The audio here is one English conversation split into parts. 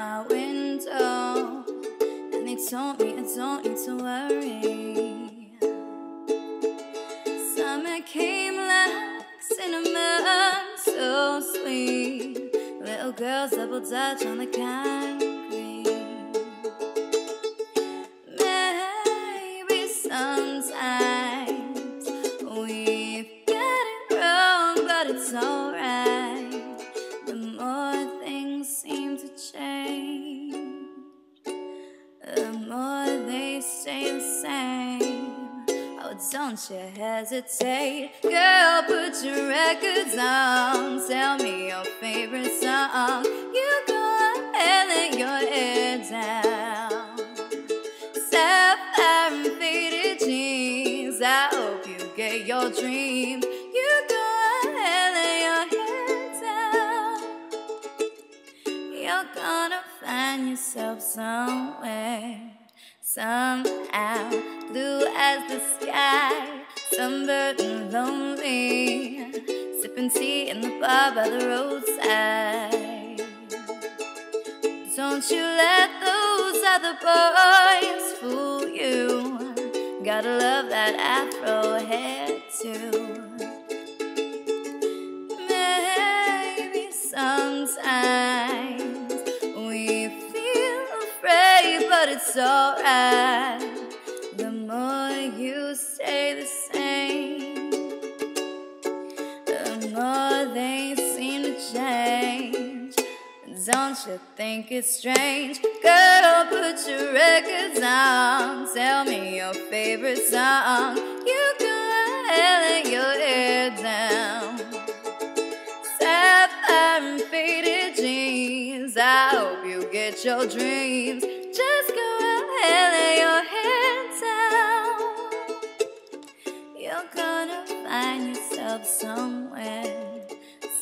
out my window, and they told me I don't need to worry. Summer came like cinnamon, so sweet. Little girls double dutch on the concrete. Maybe sometimes we've got it wrong, but it's alright. The more things seem to change, the more they stay the same. Oh, don't you hesitate, girl, put your records on. Tell me your favorite song. You go ahead, let your hair down. Sapphire and faded jeans, I hope you get your dreams. You go ahead, let your hair down. You're gonna find yourself somewhere, somehow, blue as the sky, sunburned and lonely, sipping tea in the bar by the roadside. Don't you let those other boys fool you. Gotta love that afro hair too. Maybe sometimes we feel afraid, but it's alright. The more you stay the same, the more they seem to change. Don't you think it's strange? Girl, put your records on. Tell me your favorite song. You go ahead, let your hair down. Sapphire and faded jeans, I hope you get your dreams. Just go ahead, let your hair down. You're gonna find yourself somewhere,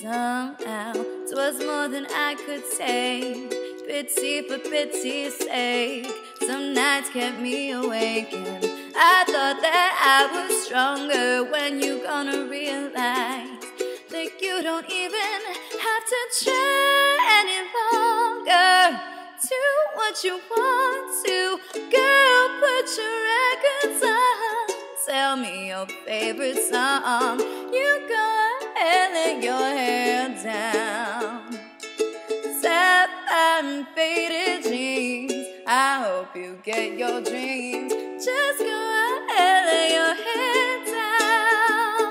somehow. 'Twas more than I could take, pity for pity's sake. Some nights kept me awake, and I thought that I was stronger. When you gonna realize that you don't even have to try any longer? Do what you want to, girl, put your records on. Tell me your favorite song. You go ahead, let your hair down. Sapphire and faded jeans, I hope you get your dreams. Just go ahead, let your hair down.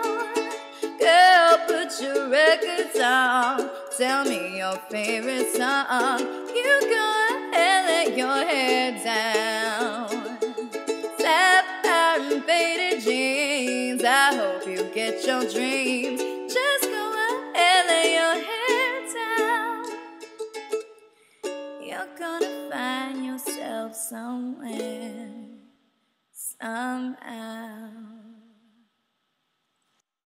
Girl, put your records on. Tell me your favorite song. You go ahead, let your hair down. Sapphire and faded jeans, I hope you get your dreams. Just go ahead, let your hair down. You're gonna find yourself somewhere, somehow.